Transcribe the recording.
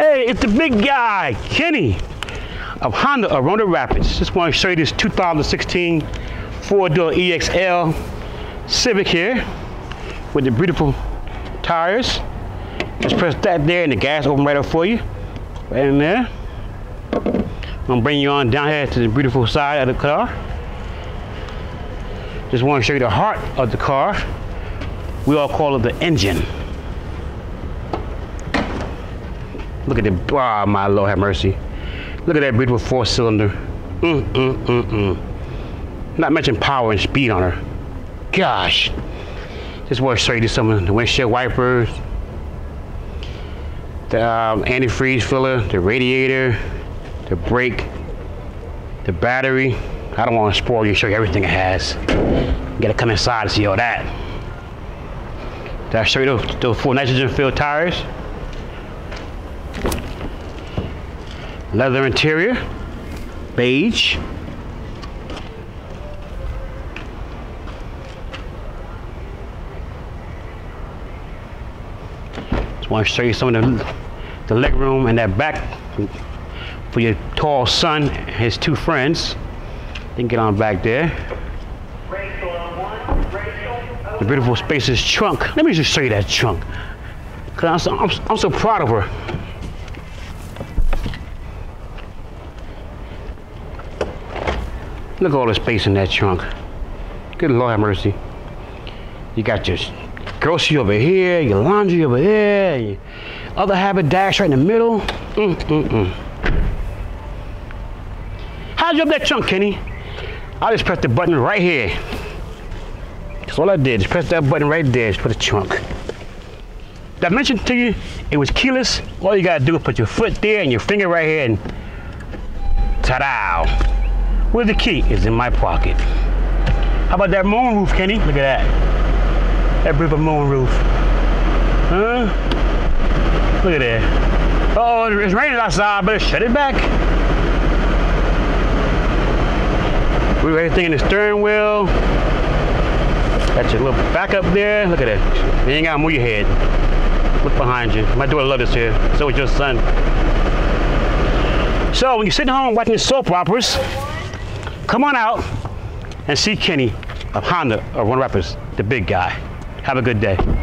Hey, it's the big guy, Kenny of Honda of Roanoke Rapids. Just want to show you this 2016 four-door EX-L Civic here with the beautiful tires. Just press that there and the gas open right up for you. Right in there. I'm gonna bring you on down here to the beautiful side of the car. Just want to show you the heart of the car. We all call it the engine. Look at the, ah, my Lord have mercy. Look at that beautiful four-cylinder. Not mention power and speed on her. Gosh. Just want to show you some of the windshield wipers, the antifreeze filler, the radiator, the brake, the battery. I don't want to spoil you, show you everything it has. You gotta come inside and see all that. Did I show you those four nitrogen-filled tires? Leather interior, beige. Just want to show you some of the leg room in that back for your tall son and his two friends. They can get on back there. The beautiful spacious trunk. Let me just show you that trunk. Cause I'm so proud of her. Look at all the space in that trunk. Good Lord have mercy. You got your grocery over here, your laundry over there, your other haberdashery right in the middle. How'd you up that trunk, Kenny? I just pressed the button right here. That's all I did, just press that button right there for the trunk. Did I mention to you, it was keyless. All you gotta do is put your foot there and your finger right here and ta-da! Where's the key? It's in my pocket. How about that moonroof, Kenny? Look at that. That beautiful moonroof. Huh? Look at that. Uh-oh, it's raining outside. Better shut it back. We got everything in the steering wheel. Got your little back up there. Look at that. You ain't gotta move your head. Look behind you. My daughter loves this here. So is your son. So when you're sitting home watching the soap operas, come on out and see Kenny of Honda of Roanoke Rapids, the big guy. Have a good day.